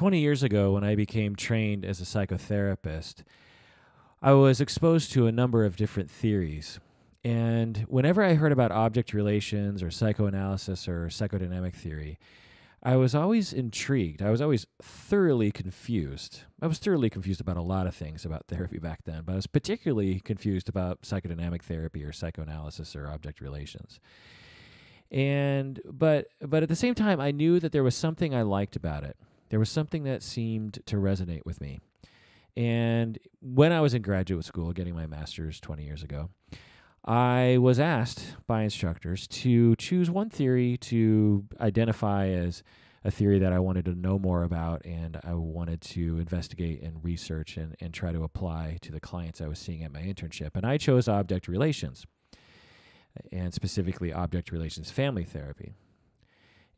20 years ago, when I became trained as a psychotherapist, I was exposed to a number of different theories. And whenever I heard about object relations or psychoanalysis or psychodynamic theory, I was always intrigued. I was always thoroughly confused. I was thoroughly confused about a lot of things about therapy back then, but I was particularly confused about psychodynamic therapy or psychoanalysis or object relations. And but at the same time, I knew that there was something I liked about it. There was something that seemed to resonate with me. And when I was in graduate school getting my master's 20 years ago, I was asked by instructors to choose one theory to identify as a theory that I wanted to know more about, and I wanted to investigate and research and try to apply to the clients I was seeing at my internship. And I chose object relations, and specifically object relations family therapy.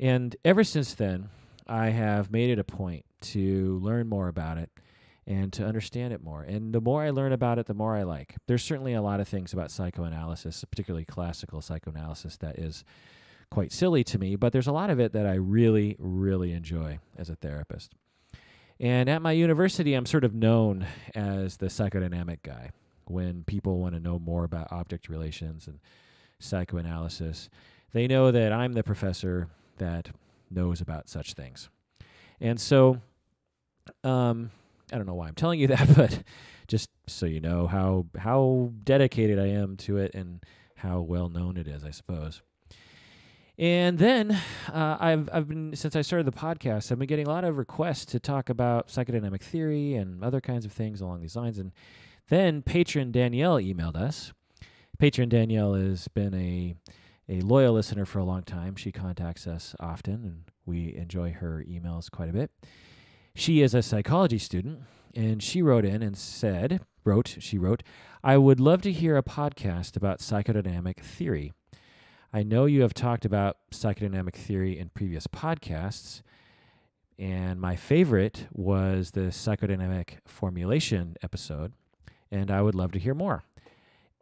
And ever since then, I have made it a point to learn more about it and to understand it more. And the more I learn about it, the more I like. There's certainly a lot of things about psychoanalysis, particularly classical psychoanalysis, that is quite silly to me, but there's a lot of it that I really, really enjoy as a therapist. And at my university, I'm sort of known as the psychodynamic guy. When people want to know more about object relations and psychoanalysis, they know that I'm the professor that knows about such things. And so, I don't know why I'm telling you that, but just so you know how dedicated I am to it and how well known it is, I suppose. And then I've been, since I started the podcast, I've been getting a lot of requests to talk about psychodynamic theory and other kinds of things along these lines. And then patron Danielle emailed us. Patron Danielle has been a loyal listener for a long time. She contacts us often, and we enjoy her emails quite a bit. She is a psychology student, and she wrote in and said, she wrote, "I would love to hear a podcast about psychodynamic theory. I know you have talked about psychodynamic theory in previous podcasts, and my favorite was the psychodynamic formulation episode, and I would love to hear more."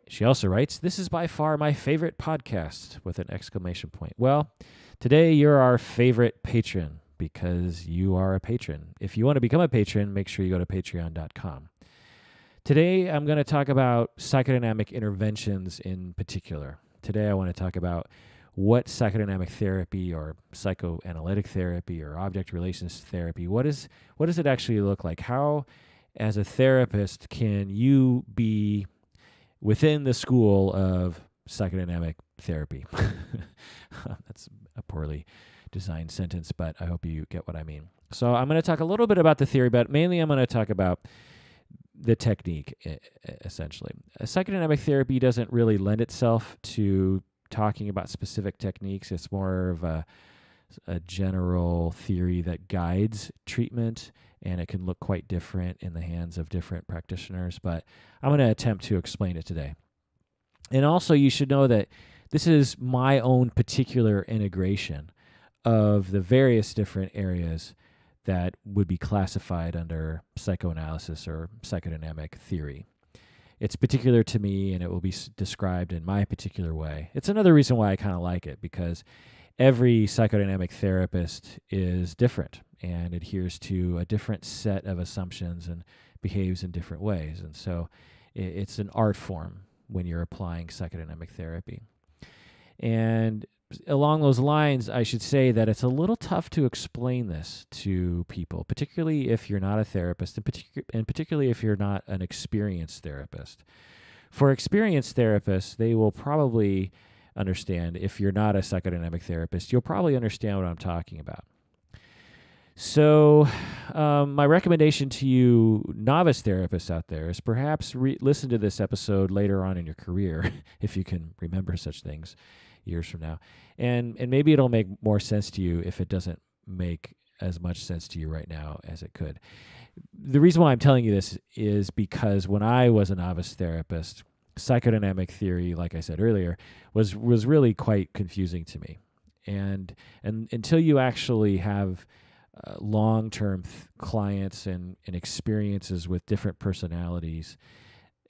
She also writes, "This is by far my favorite podcast," with an exclamation point. Well, today you're our favorite patron, because you are a patron. If you want to become a patron, make sure you go to patreon.com. Today, I'm going to talk about psychodynamic interventions in particular. Today, I want to talk about what psychodynamic therapy or psychoanalytic therapy or object relations therapy, what does it actually look like? How, as a therapist, can you be within the school of psychodynamic therapy? That's a poorly design sentence, but I hope you get what I mean. So I'm going to talk a little bit about the theory, but mainly I'm going to talk about the technique, essentially. Psychodynamic therapy doesn't really lend itself to talking about specific techniques. It's more of a general theory that guides treatment, and it can look quite different in the hands of different practitioners, but I'm going to attempt to explain it today. And also, you should know that this is my own particular integration of the various different areas that would be classified under psychoanalysis or psychodynamic theory. It's particular to me, and it will be described in my particular way. It's another reason why I kind of like it, because every psychodynamic therapist is different and adheres to a different set of assumptions and behaves in different ways. And so it's an art form when you're applying psychodynamic therapy. And along those lines, I should say that it's a little tough to explain this to people, particularly if you're not a therapist, and particularly if you're not an experienced therapist. For experienced therapists, they will probably understand. If you're not a psychodynamic therapist, you'll probably understand what I'm talking about. So my recommendation to you novice therapists out there is perhaps listen to this episode later on in your career, if you can remember such things years from now. And maybe it'll make more sense to you if it doesn't make as much sense to you right now as it could. The reason why I'm telling you this is because when I was a novice therapist, psychodynamic theory, like I said earlier, was really quite confusing to me. And until you actually have long-term clients and experiences with different personalities,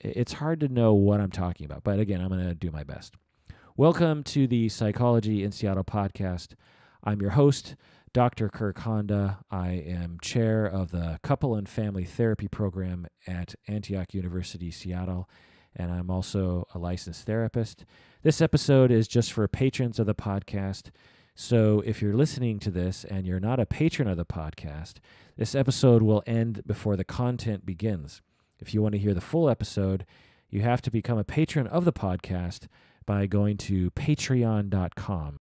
it's hard to know what I'm talking about. But again, I'm going to do my best. Welcome to the Psychology in Seattle podcast. I'm your host, Dr. Kirk Honda. I am chair of the Couple and Family Therapy Program at Antioch University, Seattle, and I'm also a licensed therapist. This episode is just for patrons of the podcast. So if you're listening to this and you're not a patron of the podcast, this episode will end before the content begins. If you want to hear the full episode, you have to become a patron of the podcast by going to patreon.com.